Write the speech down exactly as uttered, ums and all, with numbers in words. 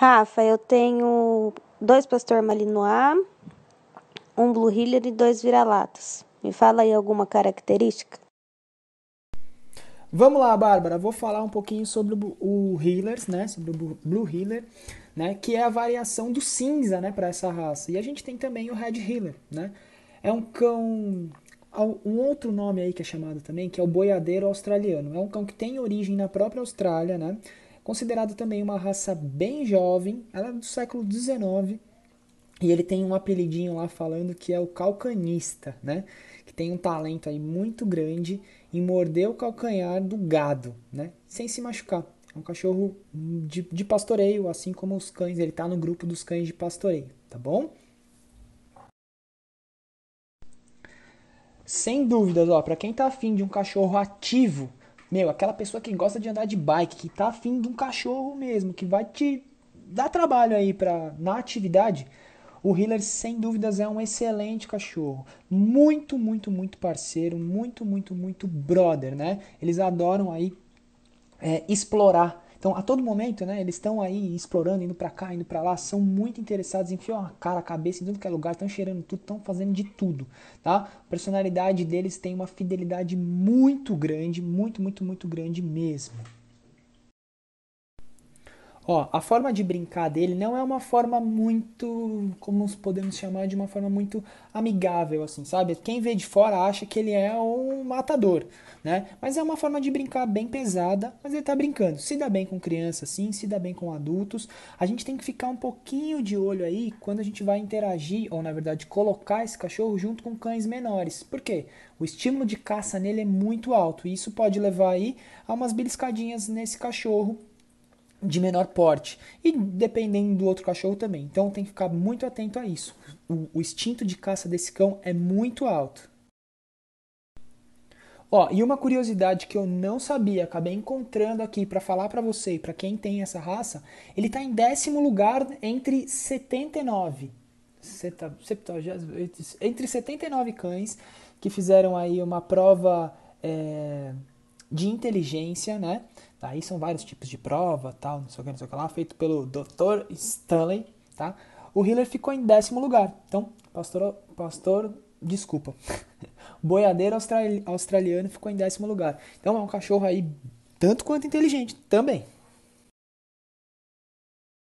Rafa, eu tenho dois Pastor Malinois, um Blue Heeler e dois Vira-Latas. Me fala aí alguma característica. Vamos lá, Bárbara. Vou falar um pouquinho sobre o Heelers, né? Sobre o Blue Heeler, né? Que é a variação do cinza, né? Para essa raça. E a gente tem também o Red Heeler, né? É um cão... Um outro nome aí que é chamado também, que é o boiadeiro australiano. É um cão que tem origem na própria Austrália, né? Considerado também uma raça bem jovem. Ela é do século dezenove. E ele tem um apelidinho lá falando que é o calcanista, né? Que tem um talento aí muito grande em morder o calcanhar do gado, né? Sem se machucar. É um cachorro de, de pastoreio, assim como os cães. Ele tá no grupo dos cães de pastoreio, tá bom? Sem dúvidas, ó, pra quem tá afim de um cachorro ativo, meu, aquela pessoa que gosta de andar de bike, que tá afim de um cachorro mesmo, que vai te dar trabalho aí pra, na atividade... O Heeler, sem dúvidas, é um excelente cachorro. Muito, muito, muito parceiro. Muito, muito, muito brother, né? Eles adoram aí é, explorar. Então, a todo momento, né? Eles estão aí explorando, indo pra cá, indo pra lá. São muito interessados. Enfiam a cara, a cabeça em tudo que é lugar. Estão cheirando tudo, estão fazendo de tudo, tá? A personalidade deles tem uma fidelidade muito grande. Muito, muito, muito grande mesmo. Ó, a forma de brincar dele não é uma forma muito, como podemos chamar, de uma forma muito amigável, assim, sabe? Quem vê de fora acha que ele é um matador, né? Mas é uma forma de brincar bem pesada, mas ele tá brincando. Se dá bem com criança, sim, se dá bem com adultos. A gente tem que ficar um pouquinho de olho aí quando a gente vai interagir, ou na verdade colocar esse cachorro junto com cães menores. Por quê? O estímulo de caça nele é muito alto e isso pode levar aí a umas beliscadinhas nesse cachorro de menor porte, e dependendo do outro cachorro também. Então tem que ficar muito atento a isso. O, o instinto de caça desse cão é muito alto. Ó, e uma curiosidade que eu não sabia, acabei encontrando aqui para falar para você e para quem tem essa raça, ele está em décimo lugar entre setenta e nove, entre setenta e nove cães que fizeram aí uma prova é, de inteligência, né? Aí são vários tipos de prova, tal, não sei o que, não sei o que lá, feito pelo doutor Stanley, tá? O Heeler ficou em décimo lugar. Então, pastor, pastor desculpa, boiadeiro australi- australiano ficou em décimo lugar. Então, é um cachorro aí tanto quanto inteligente também.